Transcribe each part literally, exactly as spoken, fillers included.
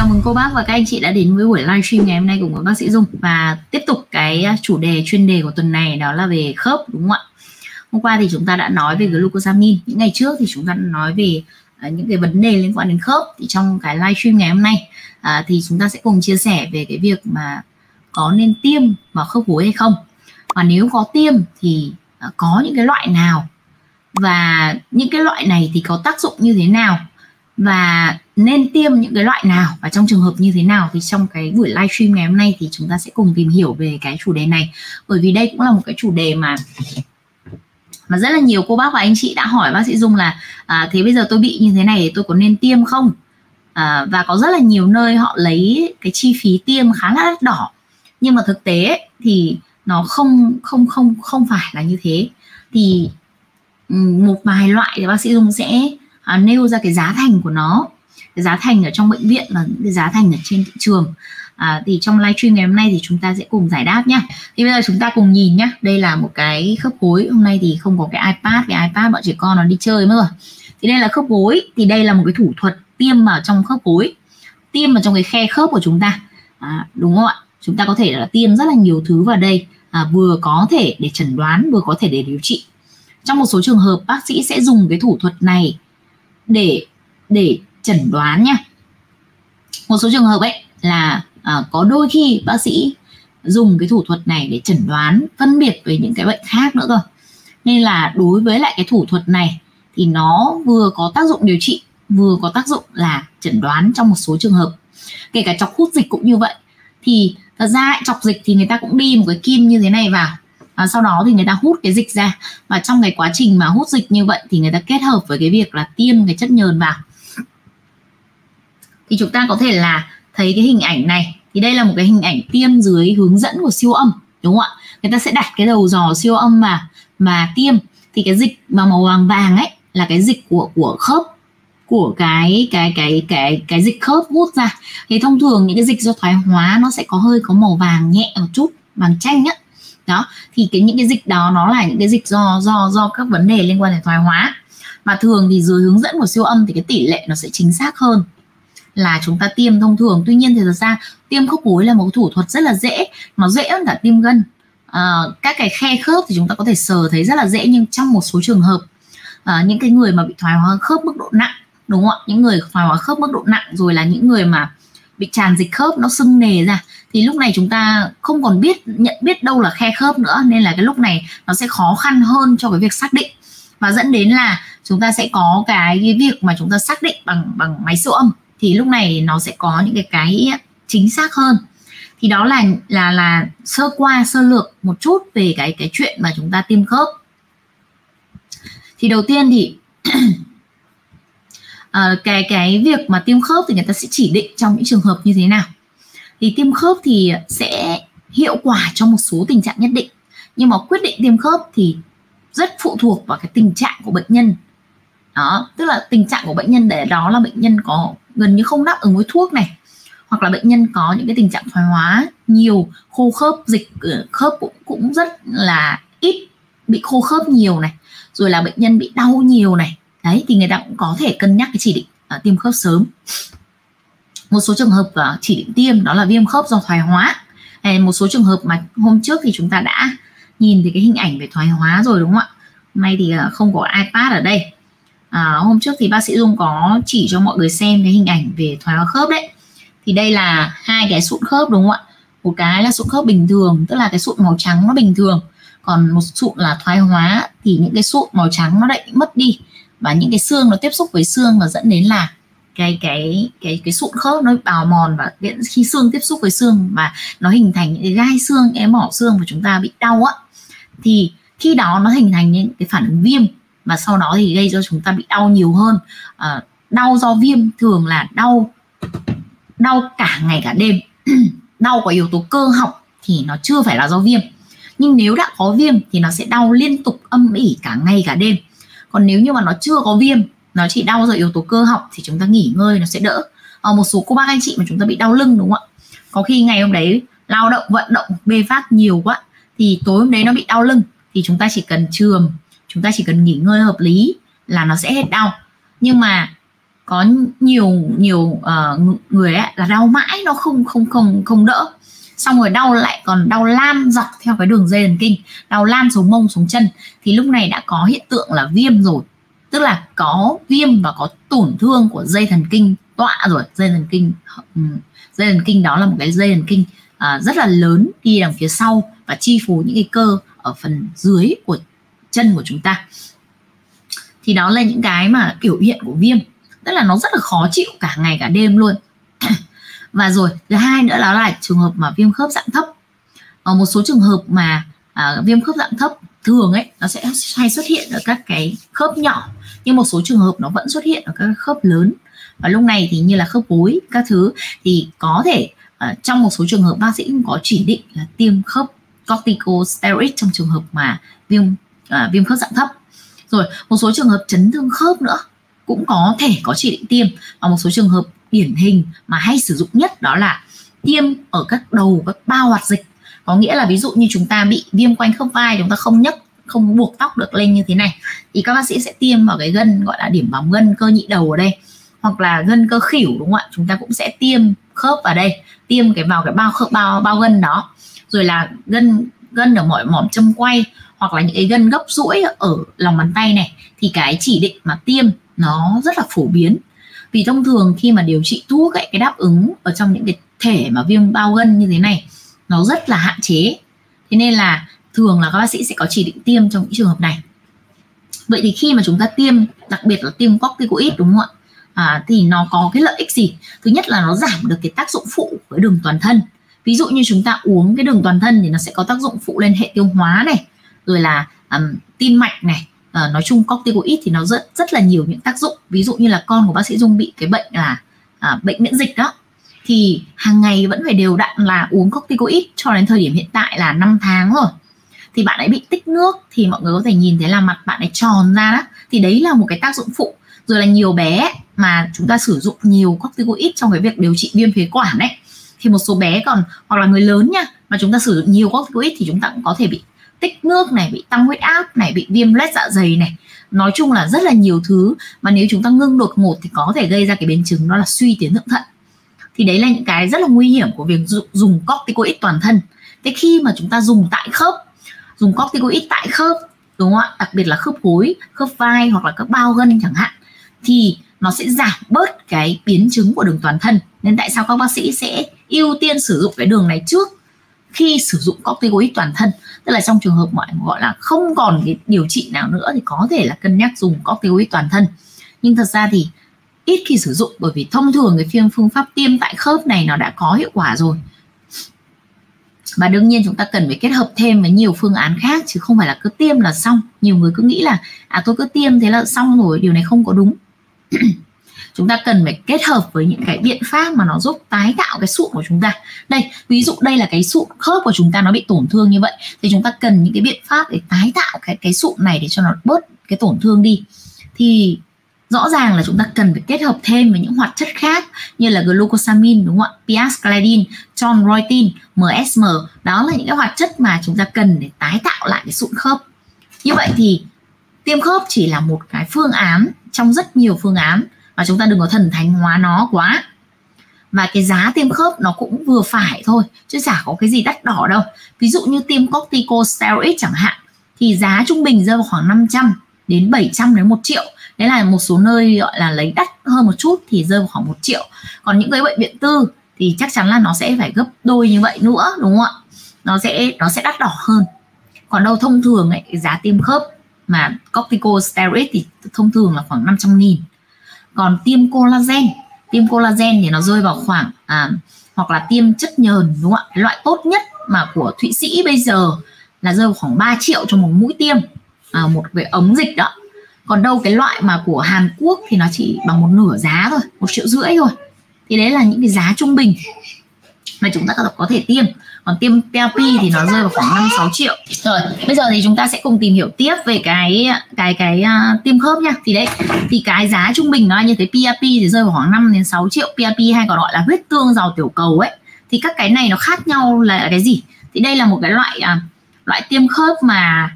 Chào mừng cô bác và các anh chị đã đến với buổi livestream ngày hôm nay cùng với bác sĩ Dung. Và tiếp tục cái chủ đề chuyên đề của tuần này đó là về khớp, đúng không ạ? Hôm qua thì chúng ta đã nói về glucosamine, những ngày trước thì chúng ta đã nói về những cái vấn đề liên quan đến khớp. Thì trong cái livestream ngày hôm nay à, thì chúng ta sẽ cùng chia sẻ về cái việc mà có nên tiêm vào khớp gối hay không, và nếu có tiêm thì có những cái loại nào và những cái loại này thì có tác dụng như thế nào, và nên tiêm những cái loại nào và trong trường hợp như thế nào. Thì trong cái buổi livestream ngày hôm nay thì chúng ta sẽ cùng tìm hiểu về cái chủ đề này, bởi vì đây cũng là một cái chủ đề mà mà rất là nhiều cô bác và anh chị đã hỏi bác sĩ Dung là à, thế bây giờ tôi bị như thế này thì tôi có nên tiêm không? À, và có rất là nhiều nơi họ lấy cái chi phí tiêm khá là đắt đỏ, nhưng mà thực tế ấy, thì nó không không không không phải là như thế. Thì một vài loại thì bác sĩ Dung sẽ à, nêu ra cái giá thành của nó, cái giá thành ở trong bệnh viện và những cái giá thành ở trên thị trường. À, thì trong livestream ngày hôm nay thì chúng ta sẽ cùng giải đáp nhá. Thì bây giờ chúng ta cùng nhìn nhá. Đây là một cái khớp gối. Hôm nay thì không có cái iPad, cái iPad bọn trẻ con nó đi chơi mất rồi. Thì đây là khớp gối. Thì đây là một cái thủ thuật tiêm vào trong khớp gối, tiêm vào trong cái khe khớp của chúng ta, à, đúng không ạ? Chúng ta có thể là tiêm rất là nhiều thứ vào đây, à, vừa có thể để chẩn đoán, vừa có thể để điều trị. Trong một số trường hợp bác sĩ sẽ dùng cái thủ thuật này để để chẩn đoán nhá. Một số trường hợp ấy là à, có đôi khi bác sĩ dùng cái thủ thuật này để chẩn đoán phân biệt với những cái bệnh khác nữa cơ. Nên là đối với lại cái thủ thuật này thì nó vừa có tác dụng điều trị, vừa có tác dụng là chẩn đoán trong một số trường hợp. Kể cả chọc hút dịch cũng như vậy. Thì thật ra chọc dịch thì người ta cũng đi một cái kim như thế này vào, à, sau đó thì người ta hút cái dịch ra. Và trong cái quá trình mà hút dịch như vậy thì người ta kết hợp với cái việc là tiêm cái chất nhờn vào. Thì chúng ta có thể là thấy cái hình ảnh này. Thì đây là một cái hình ảnh tiêm dưới hướng dẫn của siêu âm, đúng không ạ? Người ta sẽ đặt cái đầu dò siêu âm mà mà tiêm. Thì cái dịch mà màu vàng vàng ấy là cái dịch của của khớp, của cái cái cái cái cái dịch khớp hút ra. Thì thông thường những cái dịch do thoái hóa nó sẽ có hơi có màu vàng nhẹ một chút, vàng chanh á. Đó, thì cái những cái dịch đó nó là những cái dịch do do do các vấn đề liên quan đến thoái hóa. Mà thường thì dưới hướng dẫn của siêu âm thì cái tỷ lệ nó sẽ chính xác hơn là chúng ta tiêm thông thường. Tuy nhiên thì thật ra tiêm khớp gối là một thủ thuật rất là dễ, nó dễ hơn cả tiêm gân. À, các cái khe khớp thì chúng ta có thể sờ thấy rất là dễ, nhưng trong một số trường hợp à, những cái người mà bị thoái hóa khớp mức độ nặng, đúng không ạ? Những người thoái hóa khớp mức độ nặng rồi là những người mà bị tràn dịch khớp nó sưng nề ra, thì lúc này chúng ta không còn biết nhận biết đâu là khe khớp nữa, nên là cái lúc này nó sẽ khó khăn hơn cho cái việc xác định, và dẫn đến là chúng ta sẽ có cái, cái việc mà chúng ta xác định bằng bằng máy siêu âm. Thì lúc này nó sẽ có những cái cái chính xác hơn. Thì đó là là là sơ qua sơ lược một chút về cái cái chuyện mà chúng ta tiêm khớp. Thì đầu tiên thì à, cái cái việc mà tiêm khớp thì người ta sẽ chỉ định trong những trường hợp như thế nào. Thì tiêm khớp thì sẽ hiệu quả trong một số tình trạng nhất định, nhưng mà quyết định tiêm khớp thì rất phụ thuộc vào cái tình trạng của bệnh nhân. Đó, tức là tình trạng của bệnh nhân để đó là bệnh nhân có gần như không đáp ứng với thuốc này, hoặc là bệnh nhân có những cái tình trạng thoái hóa nhiều, khô khớp, dịch khớp cũng cũng rất là ít, bị khô khớp nhiều này, rồi là bệnh nhân bị đau nhiều này. Đấy, thì người ta cũng có thể cân nhắc cái chỉ định uh, tiêm khớp sớm. Một số trường hợp uh, chỉ định tiêm đó là viêm khớp do thoái hóa. Hay một số trường hợp mà hôm trước thì chúng ta đã nhìn thấy cái hình ảnh về thoái hóa rồi, đúng không ạ? Hôm nay thì uh, không có iPad ở đây. À, hôm trước thì bác sĩ Dung có chỉ cho mọi người xem cái hình ảnh về thoái hóa khớp đấy. Thì đây là hai cái sụn khớp, đúng không ạ? Một cái là sụn khớp bình thường, tức là cái sụn màu trắng nó bình thường, còn một sụn là thoái hóa. Thì những cái sụn màu trắng nó lại mất đi, và những cái xương nó tiếp xúc với xương và dẫn đến là cái cái cái cái sụn khớp nó bào mòn, và khi xương tiếp xúc với xương và nó hình thành những cái gai xương, cái mỏ xương và chúng ta bị đau á. Thì khi đó nó hình thành những cái phản ứng viêm, và sau đó thì gây cho chúng ta bị đau nhiều hơn. À, đau do viêm thường là đau đau cả ngày cả đêm. Đau có yếu tố cơ học thì nó chưa phải là do viêm, nhưng nếu đã có viêm thì nó sẽ đau liên tục âm ỉ cả ngày cả đêm. Còn nếu như mà nó chưa có viêm, nó chỉ đau do yếu tố cơ học thì chúng ta nghỉ ngơi nó sẽ đỡ. À, một số cô bác anh chị mà chúng ta bị đau lưng, đúng không ạ? Có khi ngày hôm đấy lao động, vận động, bê vác nhiều quá thì tối hôm đấy nó bị đau lưng, thì chúng ta chỉ cần chườm, chúng ta chỉ cần nghỉ ngơi hợp lý là nó sẽ hết đau. Nhưng mà có nhiều nhiều uh, người ấy, là đau mãi nó không không không không đỡ, xong rồi đau lại còn đau lan dọc theo cái đường dây thần kinh, đau lan xuống mông xuống chân, thì lúc này đã có hiện tượng là viêm rồi, tức là có viêm và có tổn thương của dây thần kinh tọa rồi. Dây thần kinh dây thần kinh đó là một cái dây thần kinh uh, rất là lớn đi đằng phía sau và chi phối những cái cơ ở phần dưới của chân của chúng ta. Thì đó là những cái mà biểu hiện của viêm, tức là nó rất là khó chịu cả ngày cả đêm luôn. Và rồi thứ hai nữa đó là trường hợp mà viêm khớp dạng thấp. Ở một số trường hợp mà à, viêm khớp dạng thấp thường ấy nó sẽ hay xuất hiện ở các cái khớp nhỏ, nhưng một số trường hợp nó vẫn xuất hiện ở các khớp lớn, và lúc này thì như là khớp gối các thứ thì có thể à, trong một số trường hợp bác sĩ cũng có chỉ định là tiêm khớp corticosteroid trong trường hợp mà viêm à, viêm khớp dạng thấp. Rồi một số trường hợp chấn thương khớp nữa cũng có thể có chỉ định tiêm, và một số trường hợp điển hình mà hay sử dụng nhất đó là tiêm ở các đầu các bao hoạt dịch. Có nghĩa là ví dụ như chúng ta bị viêm quanh khớp vai, chúng ta không nhấc, không buộc tóc được lên như thế này, thì các bác sĩ sẽ tiêm vào cái gân gọi là điểm bám gân cơ nhị đầu ở đây, hoặc là gân cơ khỉu, đúng không ạ? Chúng ta cũng sẽ tiêm khớp vào đây, tiêm cái vào cái bao khớp bao bao gân đó, rồi là gân gân ở mọi mỏm châm quay, hoặc là những cái gân gấp duỗi ở lòng bàn tay này, thì cái chỉ định mà tiêm nó rất là phổ biến. Vì thông thường khi mà điều trị thuốc ấy, cái đáp ứng ở trong những cái thể mà viêm bao gân như thế này nó rất là hạn chế, thế nên là thường là các bác sĩ sẽ có chỉ định tiêm trong những trường hợp này. Vậy thì khi mà chúng ta tiêm, đặc biệt là tiêm corticosteroid, đúng không ạ, à, thì nó có cái lợi ích gì? Thứ nhất là nó giảm được cái tác dụng phụ của đường toàn thân. Ví dụ như chúng ta uống cái đường toàn thân thì nó sẽ có tác dụng phụ lên hệ tiêu hóa này, rồi là um, tim mạch này. À, nói chung corticosteroid thì nó rất rất là nhiều những tác dụng. Ví dụ như là con của bác sĩ Dung bị cái bệnh là à, bệnh miễn dịch đó, thì hàng ngày vẫn phải đều đặn là uống corticosteroid cho đến thời điểm hiện tại là năm tháng rồi, thì bạn ấy bị tích nước, thì mọi người có thể nhìn thấy là mặt bạn ấy tròn ra đó, thì đấy là một cái tác dụng phụ. Rồi là nhiều bé mà chúng ta sử dụng nhiều corticosteroid trong cái việc điều trị viêm phế quản đấy, thì một số bé còn, hoặc là người lớn nha, mà chúng ta sử dụng nhiều corticosteroid thì chúng ta cũng có thể bị tích nước này, bị tăng huyết áp này, bị viêm loét dạ dày này. Nói chung là rất là nhiều thứ mà nếu chúng ta ngưng đột ngột thì có thể gây ra cái biến chứng đó là suy tuyến thượng thận. Thì đấy là những cái rất là nguy hiểm của việc dùng corticosteroid toàn thân. Thế khi mà chúng ta dùng tại khớp, dùng corticosteroid tại khớp, đúng không ạ? Đặc biệt là khớp gối, khớp vai hoặc là các bao gân chẳng hạn, thì nó sẽ giảm bớt cái biến chứng của đường toàn thân. Nên tại sao các bác sĩ sẽ ưu tiên sử dụng cái đường này trước khi sử dụng corticosteroid toàn thân? Tức là trong trường hợp mọi người gọi là không còn cái điều trị nào nữa thì có thể là cân nhắc dùng corticosteroid toàn thân, nhưng thật ra thì ít khi sử dụng, bởi vì thông thường cái phương pháp tiêm tại khớp này nó đã có hiệu quả rồi. Và đương nhiên chúng ta cần phải kết hợp thêm với nhiều phương án khác, chứ không phải là cứ tiêm là xong. Nhiều người cứ nghĩ là à tôi cứ tiêm thế là xong rồi, điều này không có đúng. Chúng ta cần phải kết hợp với những cái biện pháp mà nó giúp tái tạo cái sụn của chúng ta. Đây, ví dụ đây là cái sụn khớp của chúng ta nó bị tổn thương như vậy, thì chúng ta cần những cái biện pháp để tái tạo cái cái sụn này để cho nó bớt cái tổn thương đi. Thì rõ ràng là chúng ta cần phải kết hợp thêm với những hoạt chất khác như là glucosamine, đúng không ạ? Piascladine, chondroitin, em ét em. Đó là những cái hoạt chất mà chúng ta cần để tái tạo lại cái sụn khớp. Như vậy thì tiêm khớp chỉ là một cái phương án trong rất nhiều phương án, và chúng ta đừng có thần thánh hóa nó quá. Và cái giá tiêm khớp nó cũng vừa phải thôi, chứ chả có cái gì đắt đỏ đâu. Ví dụ như tiêm corticosteroid chẳng hạn, thì giá trung bình rơi vào khoảng năm trăm đến bảy trăm đến một triệu. Đấy là một số nơi gọi là lấy đắt hơn một chút thì rơi vào khoảng một triệu. Còn những cái bệnh viện tư thì chắc chắn là nó sẽ phải gấp đôi như vậy nữa, đúng không ạ? Nó sẽ, nó sẽ đắt đỏ hơn. Còn đâu thông thường ấy, giá tiêm khớp mà corticosteroid thì thông thường là khoảng năm trăm nghìn. Còn tiêm collagen, tiêm collagen thì nó rơi vào khoảng à, hoặc là tiêm chất nhờn, đúng không ạ? Loại tốt nhất mà của Thụy Sĩ bây giờ là rơi vào khoảng ba triệu cho một mũi tiêm, à, một cái ống dịch đó. Còn đâu cái loại mà của Hàn Quốc thì nó chỉ bằng một nửa giá thôi, một triệu rưỡi thôi. Thì đấy là những cái giá trung bình mà chúng ta có thể tiêm. Còn tiêm pê a pê thì nó rơi vào khoảng năm sáu triệu. Rồi, bây giờ thì chúng ta sẽ cùng tìm hiểu tiếp về cái cái cái uh, tiêm khớp nha. Thì đấy, thì cái giá trung bình nó là như thế. pê a pê thì rơi vào khoảng năm đến sáu triệu. pê a pê hay còn gọi là huyết tương giàu tiểu cầu ấy. Thì các cái này nó khác nhau là cái gì? Thì đây là một cái loại uh, loại tiêm khớp mà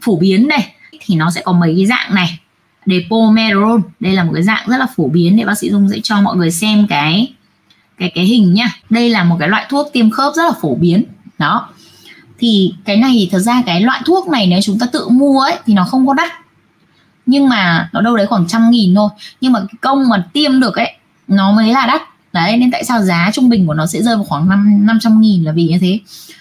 phổ biến này, thì nó sẽ có mấy cái dạng này. Depo-Medrol. Đây là một cái dạng rất là phổ biến, để bác sĩ Dung sẽ cho mọi người xem cái cái cái hình nhá. Đây là một cái loại thuốc tiêm khớp rất là phổ biến. Đó. Thì cái này thì thật ra cái loại thuốc này nếu chúng ta tự mua ấy thì nó không có đắt. Nhưng mà nó đâu đấy khoảng trăm nghìn thôi. Nhưng mà cái công mà tiêm được ấy nó mới là đắt. Đấy, nên tại sao giá trung bình của nó sẽ rơi vào khoảng năm trăm nghìn là vì như thế.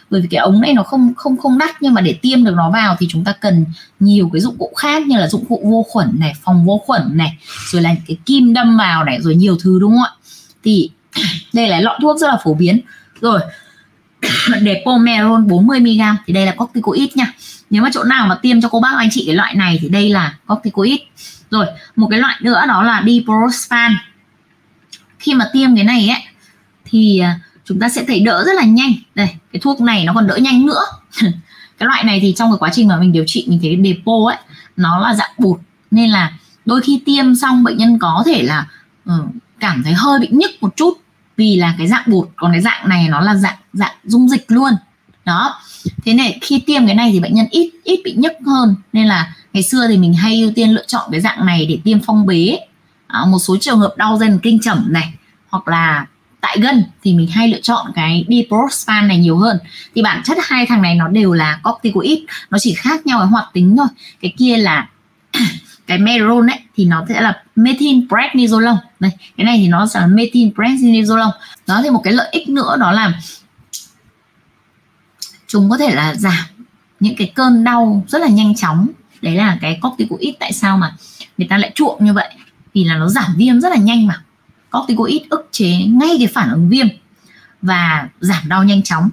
Bởi vì cái ống này nó không không không đắt, nhưng mà để tiêm được nó vào thì chúng ta cần nhiều cái dụng cụ khác, như là dụng cụ vô khuẩn này, phòng vô khuẩn này, rồi là cái kim đâm vào này, rồi nhiều thứ, đúng không ạ? Thì đây là lọ thuốc rất là phổ biến. Rồi, Depo-Medrol bốn mươi mi li gam thì đây là corticosteroid nha. Nếu mà chỗ nào mà tiêm cho cô bác anh chị cái loại này thì đây là corticosteroid. Rồi, một cái loại nữa đó là Diprospan. Khi mà tiêm cái này ấy thì chúng ta sẽ thấy đỡ rất là nhanh. Đây, cái thuốc này nó còn đỡ nhanh nữa. Cái loại này thì trong cái quá trình mà mình điều trị, mình thấy Depo ấy nó là dạng bột, nên là đôi khi tiêm xong bệnh nhân có thể là uh, cảm thấy hơi bị nhức một chút vì là cái dạng bột, còn cái dạng này nó là dạng dạng dung dịch luôn. Đó. Thế này khi tiêm cái này thì bệnh nhân ít ít bị nhức hơn, nên là ngày xưa thì mình hay ưu tiên lựa chọn cái dạng này để tiêm phong bế. À, một số trường hợp đau dây thần kinh chẩm này hoặc là tại gân thì mình hay lựa chọn cái Diprospan này nhiều hơn. Thì bản chất hai thằng này nó đều là corticosteroid, nó chỉ khác nhau ở hoạt tính thôi. Cái kia là cái Medrol ấy thì nó sẽ là methyl prednisolon. Đây, cái này thì nó sẽ là methyl prednisolon. Đó, thì một cái lợi ích nữa đó là chúng có thể là giảm những cái cơn đau rất là nhanh chóng. Đấy là cái corticosteroid, tại sao mà người ta lại chuộng như vậy? Vì là nó giảm viêm rất là nhanh mà. Corticosteroid ức chế ngay cái phản ứng viêm và giảm đau nhanh chóng.